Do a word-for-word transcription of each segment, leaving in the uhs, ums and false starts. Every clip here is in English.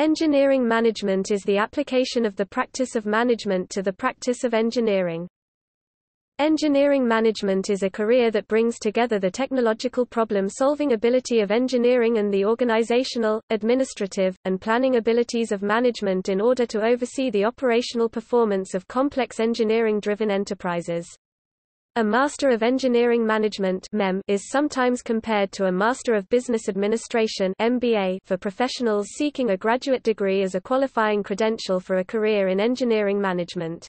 Engineering management is the application of the practice of management to the practice of engineering. Engineering management is a career that brings together the technological problem-solving ability of engineering and the organizational, administrative, and planning abilities of management in order to oversee the operational performance of complex engineering-driven enterprises. A Master of Engineering Management (M E M) is sometimes compared to a Master of Business Administration (M B A) for professionals seeking a graduate degree as a qualifying credential for a career in engineering management.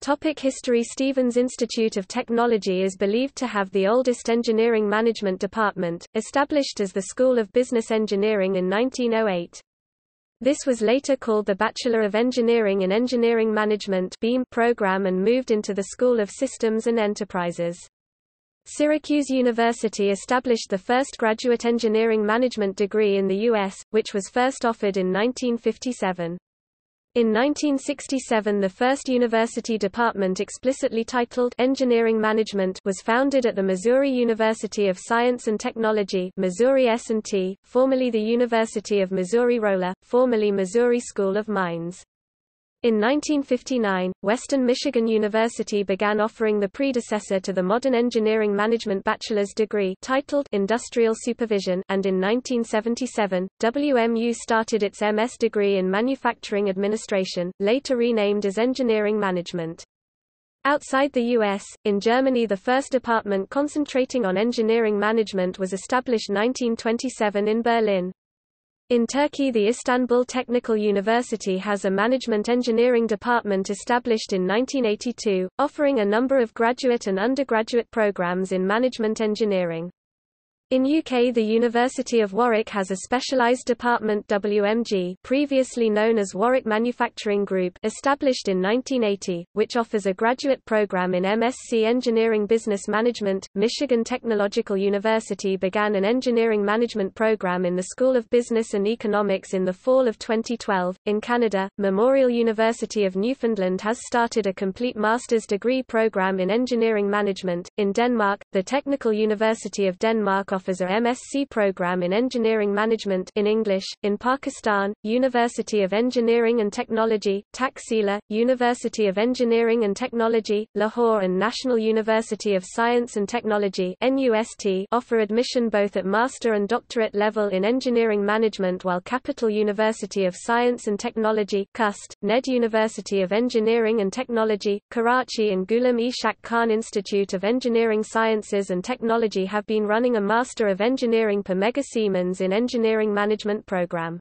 Topic history. Stevens Institute of Technology is believed to have the oldest engineering management department, established as the School of Business Engineering in nineteen oh eight. This was later called the Bachelor of Engineering in Engineering Management (B E M) program and moved into the School of Systems and Enterprises. Syracuse University established the first graduate engineering management degree in the U S, which was first offered in nineteen fifty-seven. In nineteen sixty-seven, the first university department explicitly titled Engineering Management was founded at the Missouri University of Science and Technology, Missouri S and T, formerly the University of Missouri-Rolla, formerly Missouri School of Mines. In nineteen fifty-nine, Western Michigan University began offering the predecessor to the modern engineering management bachelor's degree titled Industrial Supervision, and in nineteen seventy-seven, W M U started its M S degree in Manufacturing Administration, later renamed as Engineering Management. Outside the U S, in Germany, the first department concentrating on engineering management was established nineteen twenty-seven in Berlin. In Turkey, the Istanbul Technical University has a management engineering department established in nineteen eighty-two, offering a number of graduate and undergraduate programs in management engineering. In U K, the University of Warwick has a specialised department W M G, previously known as Warwick Manufacturing Group, established in nineteen eighty, which offers a graduate program in M S c Engineering Business Management. Michigan Technological University began an engineering management program in the School of Business and Economics in the fall of twenty twelve. In Canada, Memorial University of Newfoundland has started a complete master's degree program in engineering management. In Denmark, the Technical University of Denmark offers a M S c program in engineering management in English. In Pakistan, University of Engineering and Technology, Taxila, University of Engineering and Technology, Lahore and National University of Science and Technology (N U S T) offer admission both at master and doctorate level in engineering management, while Capital University of Science and Technology (C U S T), N E D University of Engineering and Technology, Karachi and Ghulam Ishaq Khan Institute of Engineering Sciences and Technology have been running a master Master of Engineering per Mega Siemens in Engineering Management program.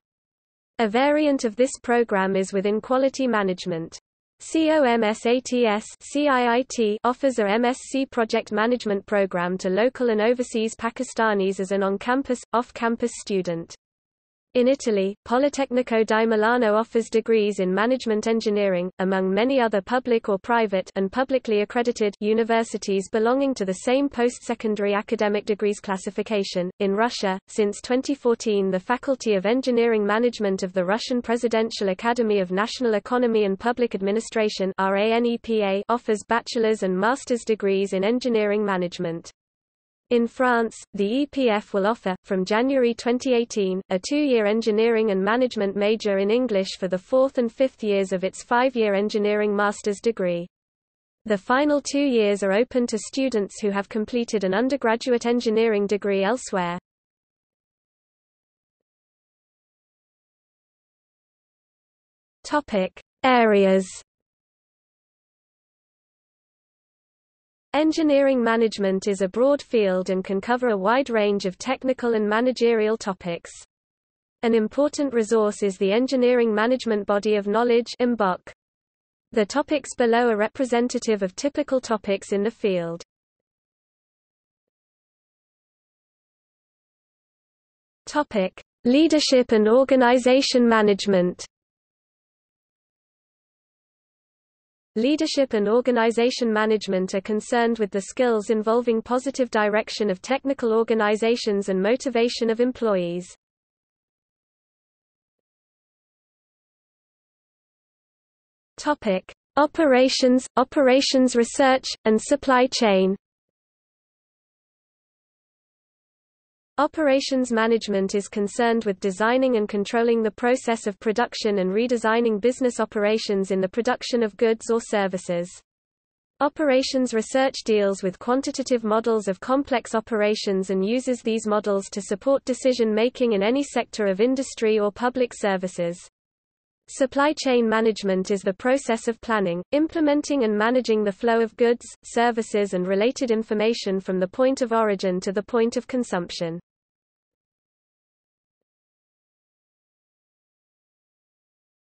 A variant of this program is within Quality Management. COMSATS C I I T offers a M S c project management program to local and overseas Pakistanis as an on-campus, off-campus student. In Italy, Politecnico di Milano offers degrees in management engineering, among many other public or private and publicly accredited universities belonging to the same post-secondary academic degrees classification. In Russia, since twenty fourteen, the Faculty of Engineering Management of the Russian Presidential Academy of National Economy and Public Administration (RANEPA) offers bachelor's and master's degrees in engineering management. In France, the E P F will offer, from January twenty eighteen, a two-year engineering and management major in English for the fourth and fifth years of its five-year engineering master's degree. The final two years are open to students who have completed an undergraduate engineering degree elsewhere. Topic: Areas. Engineering management is a broad field and can cover a wide range of technical and managerial topics. An important resource is the Engineering Management Body of Knowledge (E M B O K). The topics below are representative of typical topics in the field. Topic: Leadership and Organization Management. Leadership and organization management are concerned with the skills involving positive direction of technical organizations and motivation of employees. Topic: Operations, operations research, and supply chain. Operations management is concerned with designing and controlling the process of production and redesigning business operations in the production of goods or services. Operations research deals with quantitative models of complex operations and uses these models to support decision-making in any sector of industry or public services. Supply chain management is the process of planning, implementing and managing the flow of goods, services and related information from the point of origin to the point of consumption.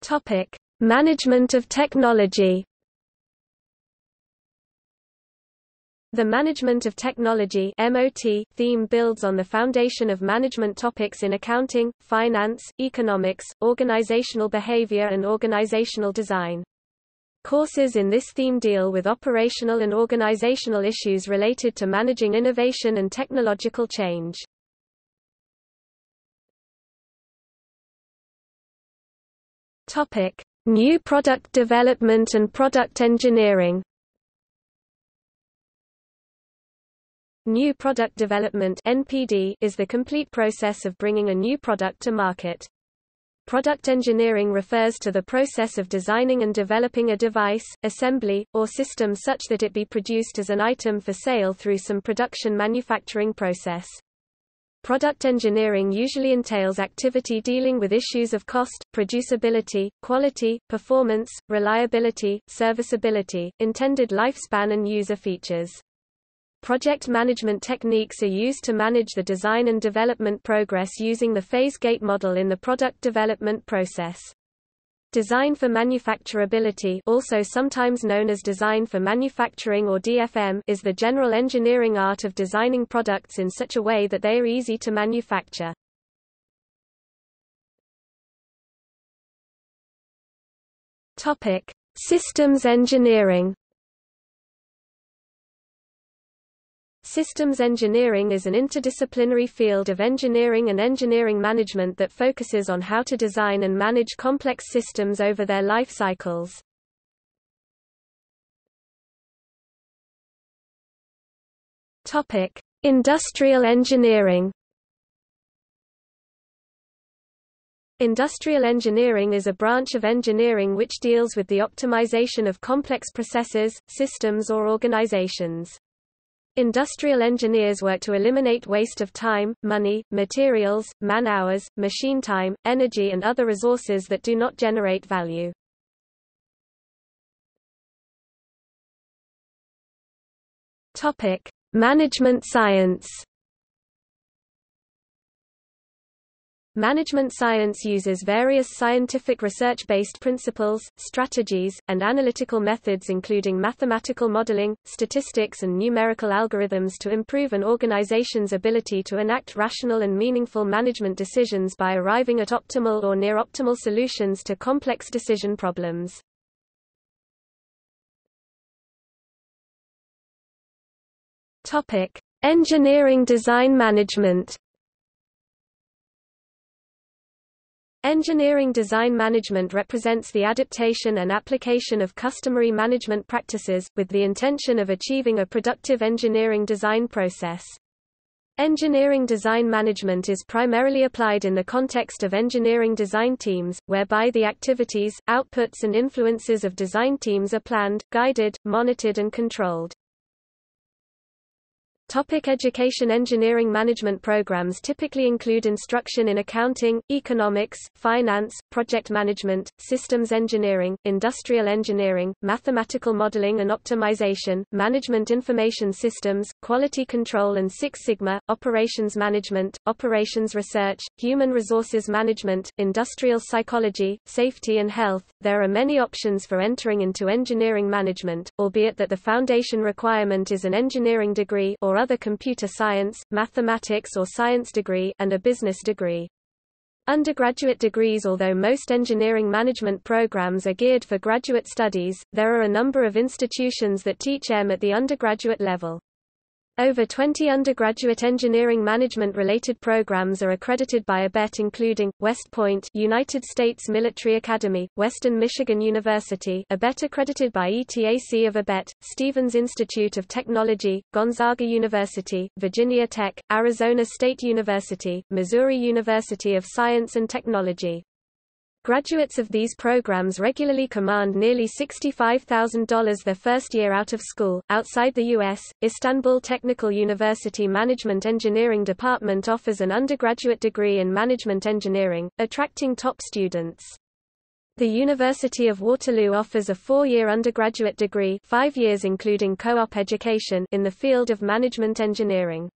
Topic: Management of technology. The Management of Technology (M O T) theme builds on the foundation of management topics in accounting, finance, economics, organizational behavior and organizational design. Courses in this theme deal with operational and organizational issues related to managing innovation and technological change. Topic: New product development and product engineering. New product development (N P D) is the complete process of bringing a new product to market. Product engineering refers to the process of designing and developing a device, assembly, or system such that it be produced as an item for sale through some production manufacturing process. Product engineering usually entails activity dealing with issues of cost, producibility, quality, performance, reliability, serviceability, intended lifespan and user features. Project management techniques are used to manage the design and development progress using the phase gate model in the product development process. Design for manufacturability, also sometimes known as design for manufacturing or D F M, is the general engineering art of designing products in such a way that they are easy to manufacture. Topic: Systems engineering. Systems engineering is an interdisciplinary field of engineering and engineering management that focuses on how to design and manage complex systems over their life cycles. Topic: Industrial engineering. Industrial engineering is a branch of engineering which deals with the optimization of complex processes, systems or organizations. Industrial engineers work to eliminate waste of time, money, materials, man-hours, machine time, energy and other resources that do not generate value. Topic: Management science. Management science uses various scientific research-based principles, strategies, and analytical methods including mathematical modeling, statistics and numerical algorithms to improve an organization's ability to enact rational and meaningful management decisions by arriving at optimal or near-optimal solutions to complex decision problems. Topic: Engineering design management. Engineering design management represents the adaptation and application of customary management practices, with the intention of achieving a productive engineering design process. Engineering design management is primarily applied in the context of engineering design teams, whereby the activities, outputs and influences of design teams are planned, guided, monitored and controlled. Topic: Education. Engineering management programs typically include instruction in accounting, economics, finance, project management, systems engineering, industrial engineering, mathematical modeling and optimization, management information systems, quality control and Six Sigma, operations management, operations research, human resources management, industrial psychology, safety and health. There are many options for entering into engineering management, albeit that the foundation requirement is an engineering degree or other computer science, mathematics or science degree, and a business degree. Undergraduate degrees. Although most engineering management programs are geared for graduate studies, there are a number of institutions that teach E M at the undergraduate level. Over twenty undergraduate engineering management-related programs are accredited by ABET, including West Point, United States Military Academy, Western Michigan University, ABET accredited by E TAC of ABET, Stevens Institute of Technology, Gonzaga University, Virginia Tech, Arizona State University, Missouri University of Science and Technology. Graduates of these programs regularly command nearly sixty-five thousand dollars their first year out of school. Outside the U S, Istanbul Technical University Management Engineering Department offers an undergraduate degree in management engineering, attracting top students. The University of Waterloo offers a four-year undergraduate degree, five years including co-op education, in the field of management engineering.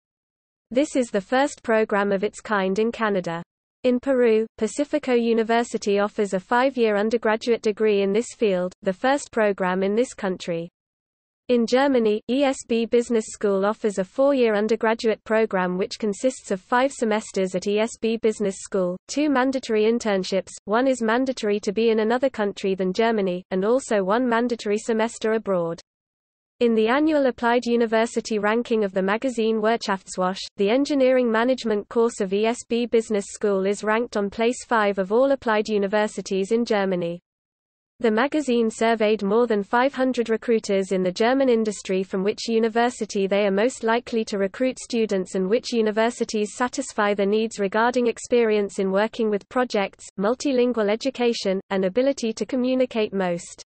This is the first program of its kind in Canada. In Peru, Pacifico University offers a five-year undergraduate degree in this field, the first program in this country. In Germany, E S B Business School offers a four-year undergraduate program which consists of five semesters at E S B Business School, two mandatory internships, one is mandatory to be in another country than Germany, and also one mandatory semester abroad. In the annual Applied University ranking of the magazine Wirtschaftswoche, the engineering management course of E S B Business School is ranked on place five of all applied universities in Germany. The magazine surveyed more than five hundred recruiters in the German industry from which university they are most likely to recruit students and which universities satisfy their needs regarding experience in working with projects, multilingual education, and ability to communicate most.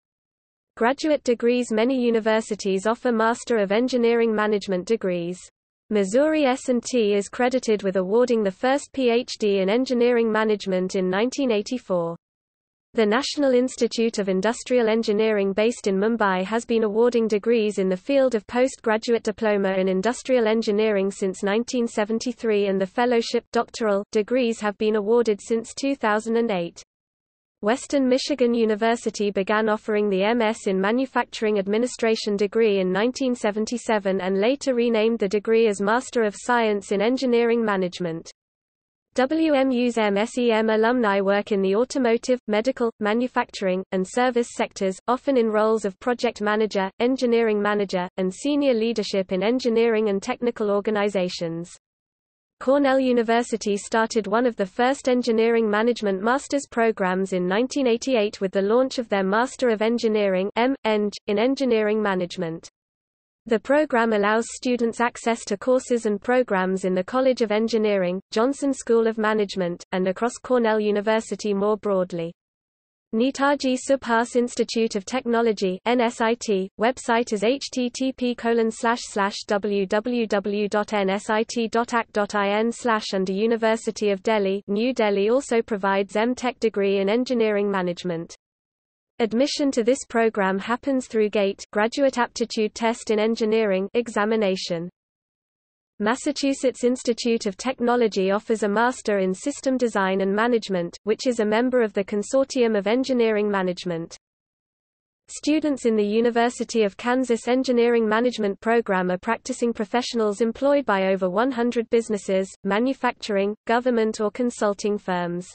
Graduate degrees. Many universities offer Master of Engineering Management degrees. Missouri S and T is credited with awarding the first P H D in Engineering Management in nineteen eighty-four. The National Institute of Industrial Engineering based in Mumbai has been awarding degrees in the field of postgraduate diploma in industrial engineering since nineteen seventy-three, and the fellowship doctoral degrees have been awarded since two thousand eight. Western Michigan University began offering the M S in Manufacturing Administration degree in nineteen seventy-seven and later renamed the degree as Master of Science in Engineering Management. W M U's M S E M alumni work in the automotive, medical, manufacturing, and service sectors, often in roles of project manager, engineering manager, and senior leadership in engineering and technical organizations. Cornell University started one of the first engineering management master's programs in nineteen eighty-eight with the launch of their Master of Engineering (M Eng) in Engineering Management. The program allows students access to courses and programs in the College of Engineering, Johnson School of Management, and across Cornell University more broadly. Netaji Subhas Institute of Technology (N S I T) website is h t t p colon slash slash w w w dot n s i t dot a c dot in slash under University of Delhi, New Delhi also provides M Tech degree in engineering management. Admission to this program happens through GATE Graduate Aptitude Test in Engineering examination. Massachusetts Institute of Technology offers a Master in System Design and Management, which is a member of the Consortium of Engineering Management. Students in the University of Kansas Engineering Management program are practicing professionals employed by over one hundred businesses, manufacturing, government or consulting firms.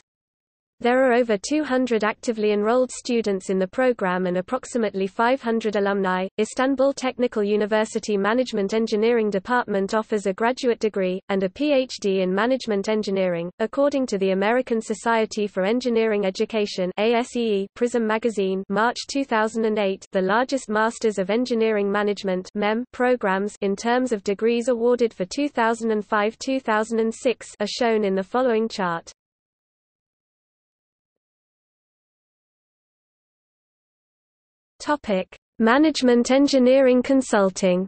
There are over two hundred actively enrolled students in the program and approximately five hundred alumni. Istanbul Technical University Management Engineering Department offers a graduate degree, and a P H D in management engineering, according to the American Society for Engineering Education A S E E Prism Magazine March two thousand eight, the largest Masters of Engineering Management (M E M) programs in terms of degrees awarded for two thousand five to two thousand six are shown in the following chart. Topic: Management Engineering Consulting.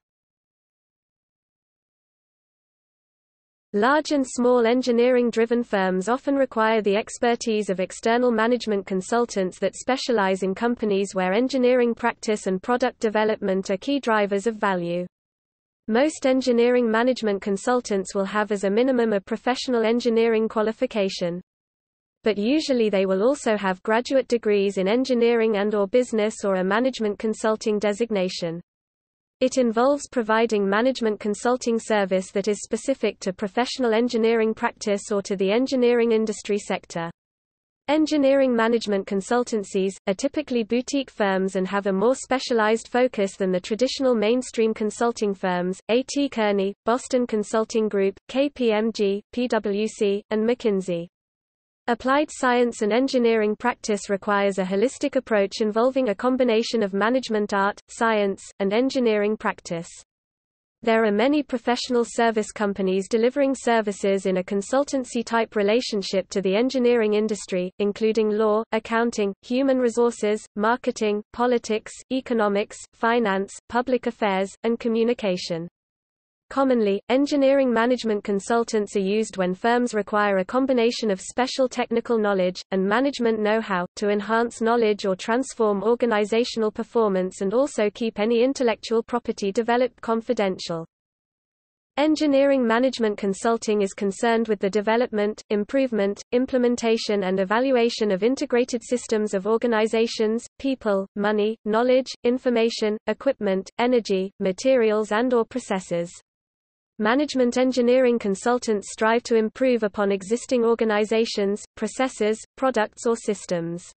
Large and small engineering-driven firms often require the expertise of external management consultants that specialize in companies where engineering practice and product development are key drivers of value. Most engineering management consultants will have as a minimum a professional engineering qualification, but usually they will also have graduate degrees in engineering and/or business or a management consulting designation. It involves providing management consulting service that is specific to professional engineering practice or to the engineering industry sector. Engineering management consultancies, are typically boutique firms and have a more specialized focus than the traditional mainstream consulting firms, A T Kearney, Boston Consulting Group, K P M G, P W C, and McKinsey. Applied science and engineering practice requires a holistic approach involving a combination of management art, science, and engineering practice. There are many professional service companies delivering services in a consultancy-type relationship to the engineering industry, including law, accounting, human resources, marketing, politics, economics, finance, public affairs, and communication. Commonly, engineering management consultants are used when firms require a combination of special technical knowledge, and management know-how, to enhance knowledge or transform organizational performance and also keep any intellectual property developed confidential. Engineering management consulting is concerned with the development, improvement, implementation and evaluation of integrated systems of organizations, people, money, knowledge, information, equipment, energy, materials and/or processes. Management engineering consultants strive to improve upon existing organizations, processes, products or systems.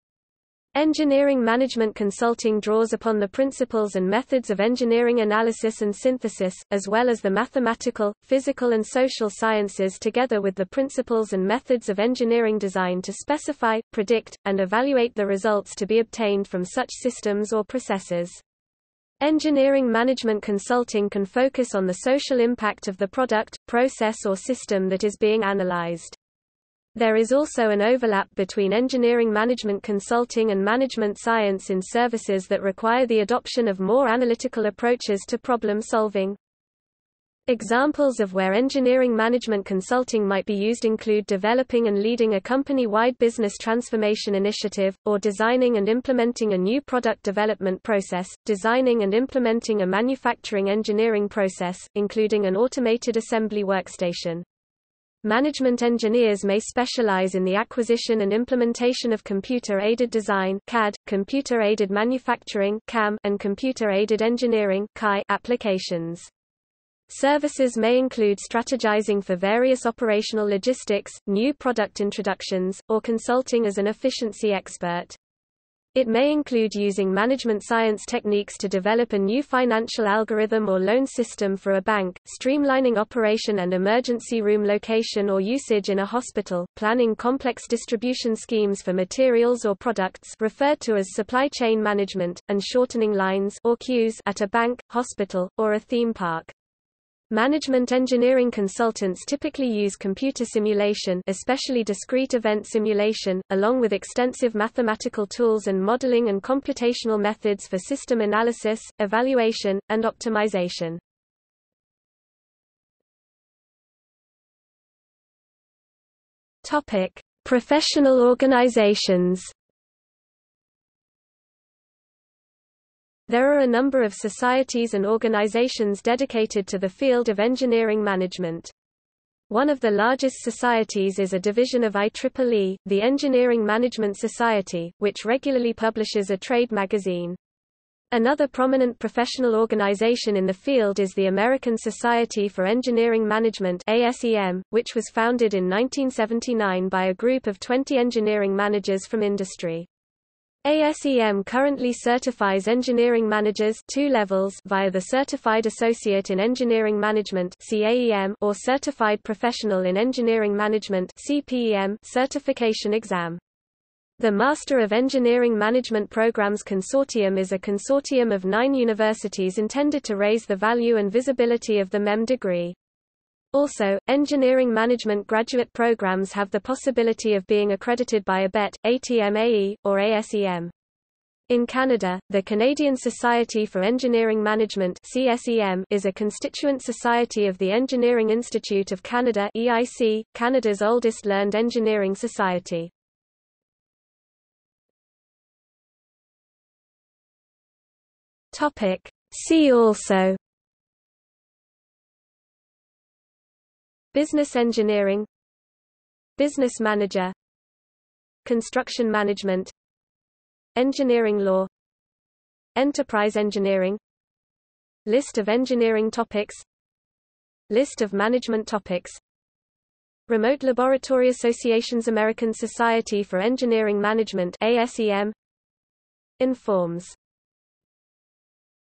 Engineering management consulting draws upon the principles and methods of engineering analysis and synthesis, as well as the mathematical, physical and social sciences together with the principles and methods of engineering design to specify, predict, and evaluate the results to be obtained from such systems or processes. Engineering management consulting can focus on the social impact of the product, process or system that is being analyzed. There is also an overlap between engineering management consulting and management science in services that require the adoption of more analytical approaches to problem solving. Examples of where engineering management consulting might be used include developing and leading a company-wide business transformation initiative, or designing and implementing a new product development process, designing and implementing a manufacturing engineering process, including an automated assembly workstation. Management engineers may specialize in the acquisition and implementation of computer-aided design (C A D), computer-aided manufacturing (C A M), and computer-aided engineering (C A I) applications. Services may include strategizing for various operational logistics, new product introductions, or consulting as an efficiency expert. It may include using management science techniques to develop a new financial algorithm or loan system for a bank, streamlining operation and emergency room location or usage in a hospital, planning complex distribution schemes for materials or products referred to as supply chain management, and shortening lines or queues at a bank, hospital, or a theme park. Management engineering consultants typically use computer simulation, especially discrete event simulation, along with extensive mathematical tools and modeling and computational methods for system analysis, evaluation, and optimization. Topic: Professional organizations. There are a number of societies and organizations dedicated to the field of engineering management. One of the largest societies is a division of I triple E, the Engineering Management Society, which regularly publishes a trade magazine. Another prominent professional organization in the field is the American Society for Engineering Management (A S E M), which was founded in nineteen seventy-nine by a group of twenty engineering managers from industry. A S E M currently certifies engineering managers two levels via the Certified Associate in Engineering Management (C A E M) or Certified Professional in Engineering Management (C P E M) certification exam. The Master of Engineering Management Programs Consortium is a consortium of nine universities intended to raise the value and visibility of the M E M degree. Also, engineering management graduate programs have the possibility of being accredited by A B E T, A T M A E, or A S E M. In Canada, the Canadian Society for Engineering Management (C S E M) is a constituent society of the Engineering Institute of Canada (E I C), Canada's oldest learned engineering society. Topic: See also. Business engineering, business manager, construction management, engineering law, enterprise engineering, list of engineering topics, list of management topics, Remote Laboratory Associations, American Society for Engineering Management, A S E M, informs